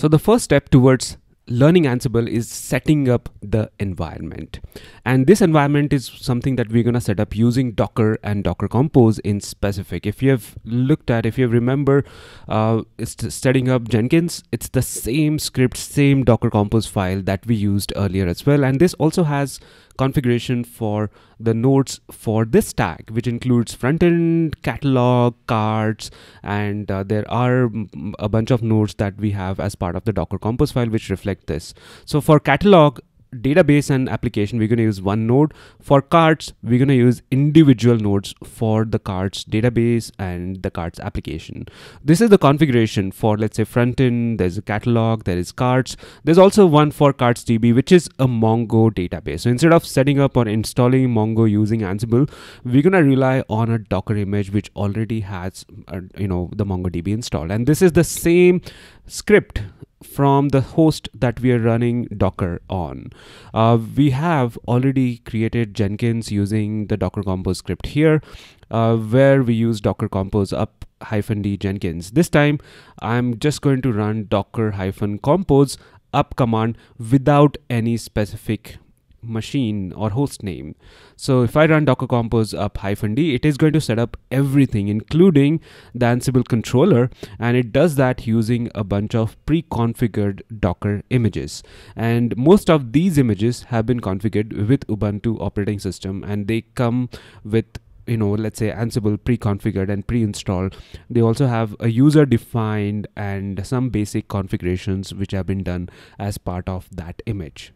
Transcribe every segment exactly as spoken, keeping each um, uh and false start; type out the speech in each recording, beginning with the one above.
So the first step towards learning Ansible is setting up the environment. And this environment is something that we're going to set up using Docker and Docker Compose in specific. If you have looked at, if you remember uh, it's setting up Jenkins, it's the same script, same Docker Compose file that we used earlier as well. And this also has configuration for the nodes for this stack, which includes front-end, catalog, cards, and uh, there are a bunch of nodes that we have as part of the Docker Compose file, which reflect this. So for catalog, database and application, we're going to use one node. For cards, we're going to use individual nodes for the cards database and the cards application. This is the configuration for, let's say, front end. There's a catalog, there is cards. There's also one for cards D B, which is a Mongo database. So instead of setting up or installing Mongo using Ansible, we're going to rely on a Docker image which already has uh, you know the MongoDB installed, and this is the same script from the host that we are running Docker on. Uh, we have already created Jenkins using the Docker Compose script here, uh, where we use Docker Compose up hyphen D Jenkins. This time, I'm just going to run Docker hyphen Compose up command without any specific machine or host name. So if I run Docker Compose up hyphen D, it is going to set up everything, including the Ansible controller, and it does that using a bunch of pre-configured Docker images. And most of these images have been configured with Ubuntu operating system, and they come with, you know, let's say Ansible pre-configured and pre-installed. They also have a user-defined and some basic configurations which have been done as part of that image.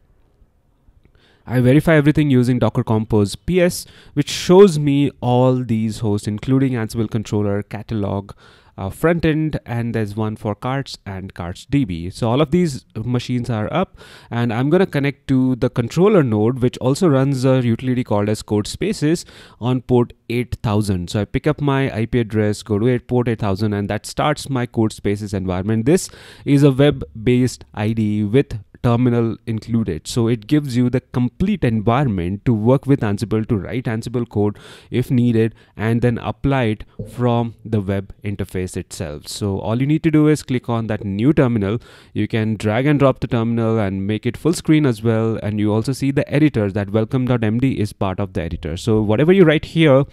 I verify everything using Docker Compose P S, which shows me all these hosts, including Ansible controller, catalog, uh, front end, and there's one for cards and cards D B. So all of these machines are up, and I'm going to connect to the controller node, which also runs a utility called as Codespaces on port eight thousand. So I pick up my I P address, go to port eight thousand, and that starts my Codespaces environment. This is a web-based I D E with terminal included. So it gives you the complete environment to work with Ansible, to write Ansible code if needed, and then apply it from the web interface itself. So all you need to do is click on that new terminal. You can drag and drop the terminal and make it full screen as well. And you also see the editor, that welcome dot M D is part of the editor. So whatever you write here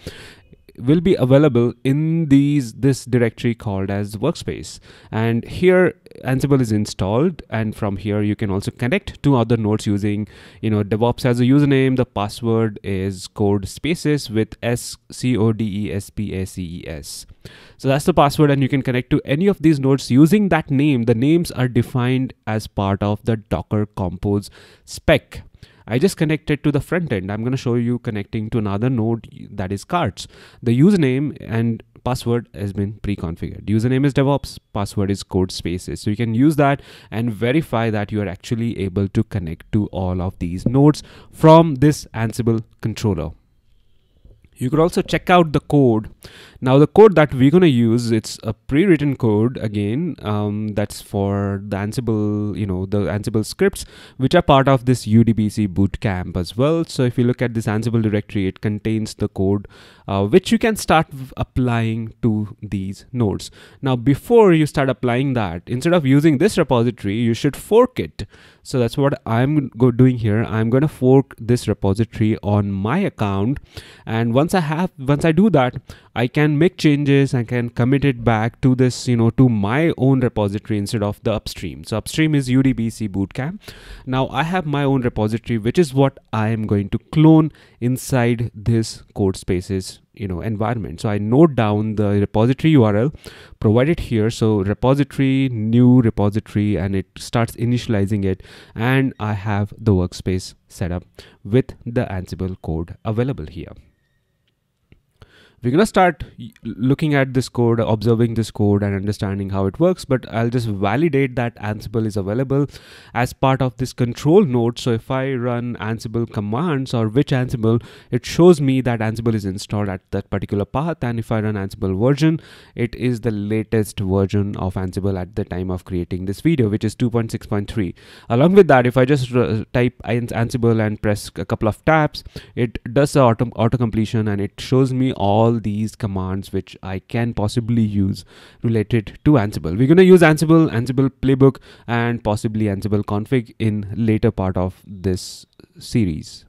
will be available in these this directory called as workspace, and here Ansible is installed, and from here you can also connect to other nodes using you know DevOps as a username. The password is Codespaces with S C O D E S P A C E S. So that's the password, and you can connect to any of these nodes using that name. The names are defined as part of the Docker Compose spec. I just connected to the front end. I'm going to show you connecting to another node, that is cards. The username and password has been pre-configured. Username is DevOps, password is Codespaces. So you can use that and verify that you are actually able to connect to all of these nodes from this Ansible controller. You could also check out the code. Now the code that we're going to use, it's a pre-written code again, um, that's for the Ansible, you know, the Ansible scripts, which are part of this U D B C bootcamp as well. So if you look at this Ansible directory, it contains the code, uh, which you can start applying to these nodes. Now, before you start applying that, instead of using this repository, you should fork it. So that's what I'm go doing here. I'm going to fork this repository on my account, and once I have, once I do that, I can make changes. I can commit it back to this, you know, to my own repository instead of the upstream. So upstream is U D B C Bootcamp. Now I have my own repository, which is what I am going to clone inside this Codespaces you know environment. So I note down the repository U R L provided here. So repository, new repository, and it starts initializing it, and I have the workspace set up with the Ansible code available here. We're going to start looking at this code, observing this code, and understanding how it works, but I'll just validate that Ansible is available as part of this control node. So if I run Ansible commands or which Ansible, it shows me that Ansible is installed at that particular path. And if I run Ansible version, it is the latest version of Ansible at the time of creating this video, which is two point six point three. Along with that, if I just type Ansible and press a couple of taps, it does the auto, auto completion, and it shows me all all these commands which I can possibly use related to Ansible. We're going to use Ansible, Ansible playbook, and possibly Ansible config in later part of this series.